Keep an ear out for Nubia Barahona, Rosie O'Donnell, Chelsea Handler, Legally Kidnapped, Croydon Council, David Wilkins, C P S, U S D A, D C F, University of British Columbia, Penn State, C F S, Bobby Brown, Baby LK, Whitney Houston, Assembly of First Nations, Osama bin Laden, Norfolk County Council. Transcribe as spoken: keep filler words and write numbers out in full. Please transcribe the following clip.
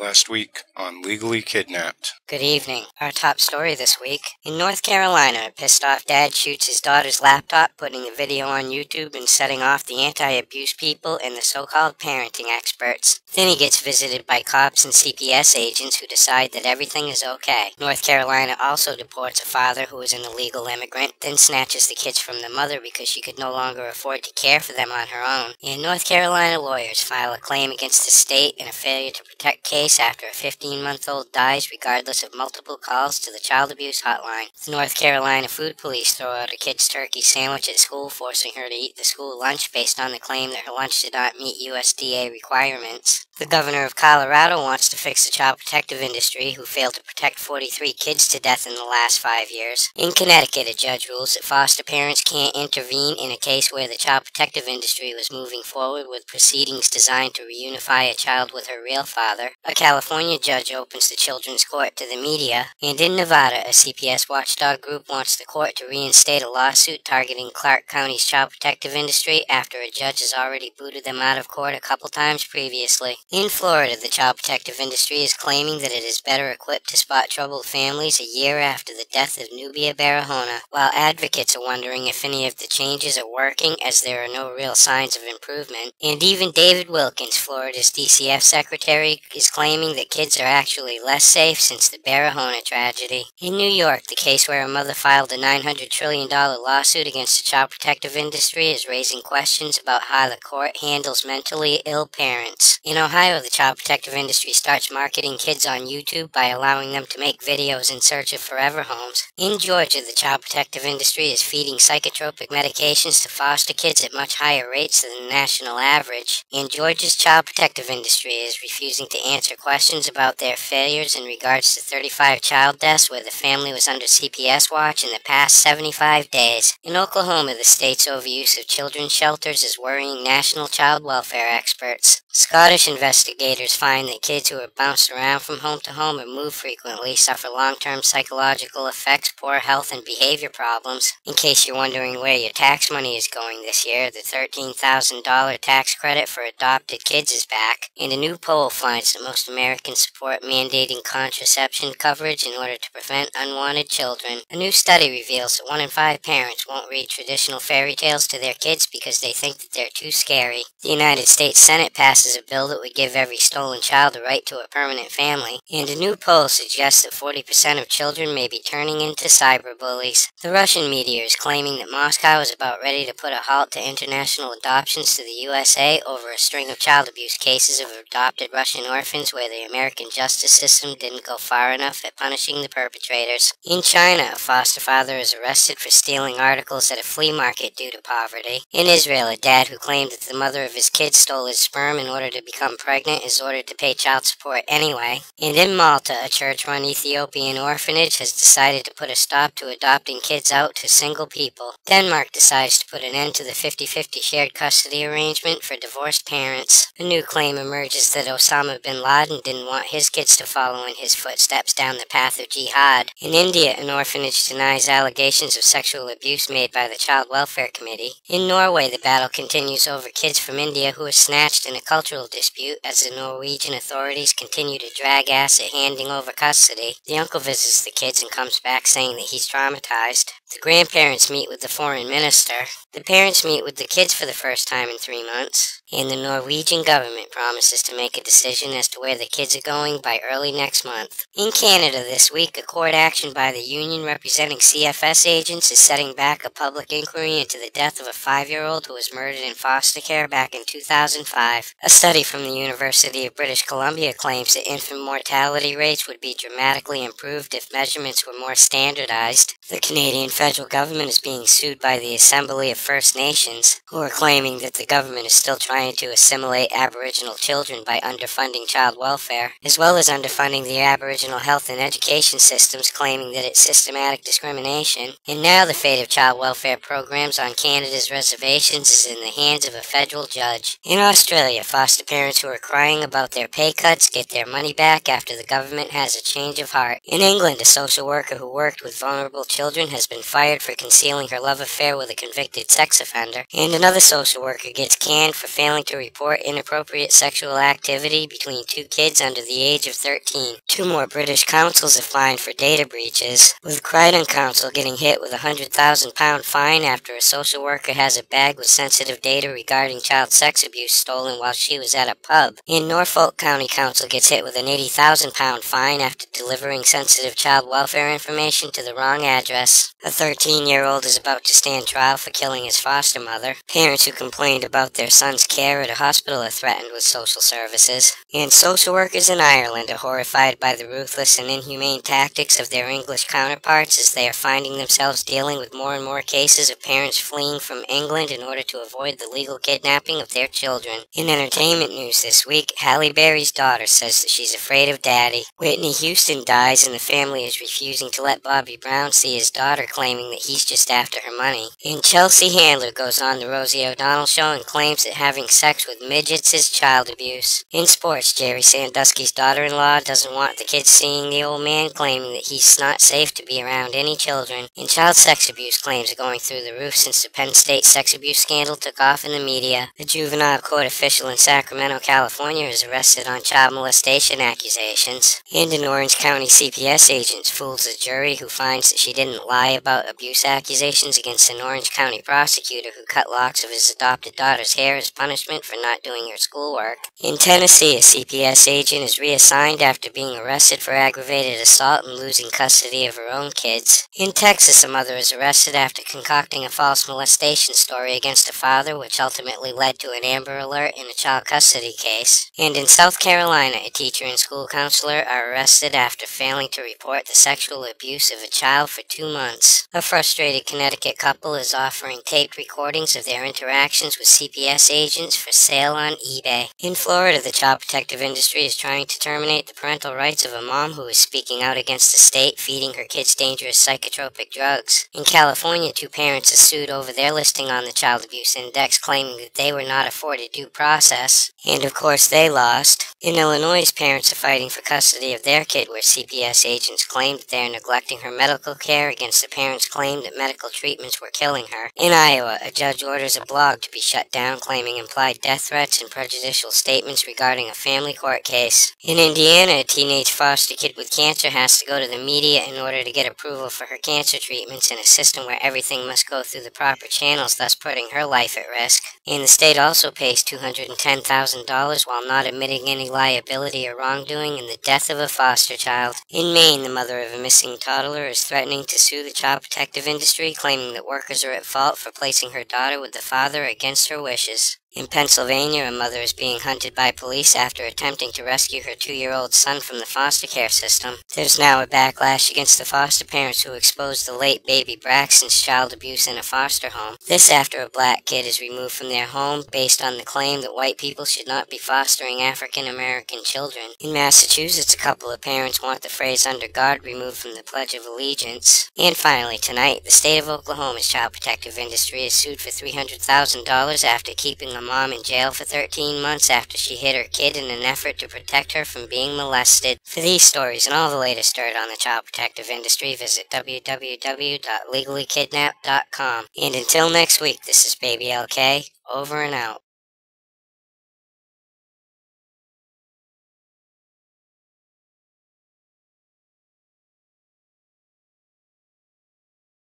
Last week on Legally Kidnapped. Good evening. Our top story this week. In North Carolina, a pissed off dad shoots his daughter's laptop, putting the video on YouTube and setting off the anti-abuse people and the so-called parenting experts. Then he gets visited by cops and C P S agents who decide that everything is okay. North Carolina also deports a father who is an illegal immigrant, then snatches the kids from the mother because she could no longer afford to care for them on her own. And North Carolina lawyers file a claim against the state in a failure to protect case after a fifteen-month-old dies regardless of multiple calls to the child abuse hotline. The North Carolina Food Police throw out a kid's turkey sandwich at school, forcing her to eat the school lunch based on the claim that her lunch did not meet U S D A requirements. The governor of Colorado wants to fix the child protective industry, who failed to protect forty-three kids to death in the last five years. In Connecticut, a judge rules that foster parents can't intervene in a case where the child protective industry was moving forward with proceedings designed to reunify a child with her real father. A California judge opens the children's court to the media. And in Nevada, a C P S watchdog group wants the court to reinstate a lawsuit targeting Clark County's child protective industry after a judge has already booted them out of court a couple times previously. In Florida, the child protective industry is claiming that it is better equipped to spot troubled families a year after the death of Nubia Barahona, while advocates are wondering if any of the changes are working, as there are no real signs of improvement. And even David Wilkins, Florida's D C F secretary, is claiming that kids are actually less safe since the Barahona tragedy. In New York, the case where a mother filed a nine hundred trillion dollar lawsuit against the child protective industry is raising questions about how the court handles mentally ill parents. In Ohio, Ohio, the child protective industry starts marketing kids on YouTube by allowing them to make videos in search of forever homes. In Georgia, the child protective industry is feeding psychotropic medications to foster kids at much higher rates than the national average. And Georgia's child protective industry is refusing to answer questions about their failures in regards to thirty-five child deaths where the family was under C P S watch in the past seventy-five days. In Oklahoma, the state's overuse of children's shelters is worrying national child welfare experts. Scottish investigators find that kids who are bounced around from home to home and move frequently suffer long-term psychological effects, poor health, and behavior problems. In case you're wondering where your tax money is going this year, the thirteen thousand dollar tax credit for adopted kids is back, and a new poll finds that most Americans support mandating contraception coverage in order to prevent unwanted children. A new study reveals that one in five parents won't read traditional fairy tales to their kids because they think that they're too scary. The United States Senate passes is a bill that would give every stolen child the right to a permanent family, and a new poll suggests that forty percent of children may be turning into cyberbullies. The Russian media is claiming that Moscow is about ready to put a halt to international adoptions to the U S A over a string of child abuse cases of adopted Russian orphans where the American justice system didn't go far enough at punishing the perpetrators. In China, a foster father is arrested for stealing articles at a flea market due to poverty. In Israel, a dad who claimed that the mother of his kid stole his sperm in order to become pregnant is ordered to pay child support anyway. And in Malta, a church-run Ethiopian orphanage has decided to put a stop to adopting kids out to single people. Denmark decides to put an end to the fifty-fifty shared custody arrangement for divorced parents. A new claim emerges that Osama bin Laden didn't want his kids to follow in his footsteps down the path of jihad. In India, an orphanage denies allegations of sexual abuse made by the Child Welfare Committee. In Norway, the battle continues over kids from India who are snatched in a culture dispute as the Norwegian authorities continue to drag ass at handing over custody. The uncle visits the kids and comes back saying that he's traumatized. The grandparents meet with the foreign minister. The parents meet with the kids for the first time in three months. And the Norwegian government promises to make a decision as to where the kids are going by early next month. In Canada this week, a court action by the union representing C F S agents is setting back a public inquiry into the death of a five-year-old who was murdered in foster care back in two thousand five. A study from the University of British Columbia claims that infant mortality rates would be dramatically improved if measurements were more standardized. The Canadian federal government is being sued by the Assembly of First Nations, who are claiming that the government is still trying to assimilate Aboriginal children by underfunding child welfare, as well as underfunding the Aboriginal health and education systems, claiming that it's systematic discrimination. And now the fate of child welfare programs on Canada's reservations is in the hands of a federal judge. In Australia, foster parents who are crying about their pay cuts get their money back after the government has a change of heart. In England, a social worker who worked with vulnerable children has been fired for concealing her love affair with a convicted sex offender, and another social worker gets canned for failing to report inappropriate sexual activity between two kids under the age of thirteen. Two more British councils are fined for data breaches, with Croydon Council getting hit with a one hundred thousand pound fine after a social worker has a bag with sensitive data regarding child sex abuse stolen while she was at a pub. And Norfolk County Council gets hit with an eighty thousand pound fine after delivering sensitive child welfare information to the wrong address. A thirteen year old is about to stand trial for killing his foster mother. Parents who complained about their son's care at a hospital are threatened with social services. And social workers in Ireland are horrified by the ruthless and inhumane tactics of their English counterparts as they are finding themselves dealing with more and more cases of parents fleeing from England in order to avoid the legal kidnapping of their children. In entertainment news this week, Halle Berry's daughter says that she's afraid of daddy. Whitney Houston dies and the family is refusing to let Bobby Brown see his daughter, claiming that he's just after her money. And Chelsea Handler goes on the Rosie O'Donnell show and claims that having sex with midgets is child abuse. In sports, Jerry Sandusky's daughter-in-law doesn't want the kids seeing the old man, claiming that he's not safe to be around any children. And child sex abuse claims are going through the roof since the Penn State sex abuse scandal took off in the media. A juvenile court official in Sacramento, California is arrested on child molestation accusations. And an Orange County C P S agent fools a jury who finds that she didn't lie about abuse accusations against an Orange County prosecutor who cut locks of his adopted daughter's hair as punishment for not doing her schoolwork. In Tennessee, a C P S agent is reassigned after being arrested for aggravated assault and losing custody of her own kids. In Texas, a mother is arrested after concocting a false molestation story against a father, which ultimately led to an Amber Alert in a child custody case. And in South Carolina, a teacher and school counselor are arrested after failing to report the sexual abuse of a child for two months. A frustrated Connecticut couple is offering taped recordings of their interactions with C P S agents for sale on eBay. In Florida, the child protective industry is trying to terminate the parental rights of a mom who is speaking out against the state feeding her kids dangerous psychotropic drugs. In California, two parents are sued over their listing on the Child Abuse Index, claiming that they were not afforded due process, and of course they lost. In Illinois, parents are fighting for custody of their kid where C P S agents claim that they are neglecting her medical care against the parents' claim that medical treatments were killing her. In Iowa, a judge orders a blog to be shut down claiming implied death threats and prejudicial statements regarding a family court case. In Indiana, a teenage foster kid with cancer has to go to the media in order to get approval for her cancer treatments in a system where everything must go through the proper channels, thus putting her life at risk. And the state also pays two hundred ten thousand dollars while not admitting any liability or wrongdoing in the death of a foster child. In Maine, the mother of a missing toddler is threatening to sue the child protective industry, claiming that workers are at fault for placing her daughter with the father against her wishes. In Pennsylvania, a mother is being hunted by police after attempting to rescue her two year old son from the foster care system. There's now a backlash against the foster parents who exposed the late baby Braxton's child abuse in a foster home. This after a black kid is removed from their home based on the claim that white people should not be fostering African American children. In Massachusetts, a couple of parents want the phrase "under God" removed from the Pledge of Allegiance. And finally, tonight, the state of Oklahoma's child protective industry is sued for three hundred thousand dollars after keeping a mom in jail for thirteen months after she hit her kid in an effort to protect her from being molested. For these stories and all the latest dirt on the child protective industry, visit w w w dot legally kidnapped dot com. And until next week, this is Baby L K, over and out.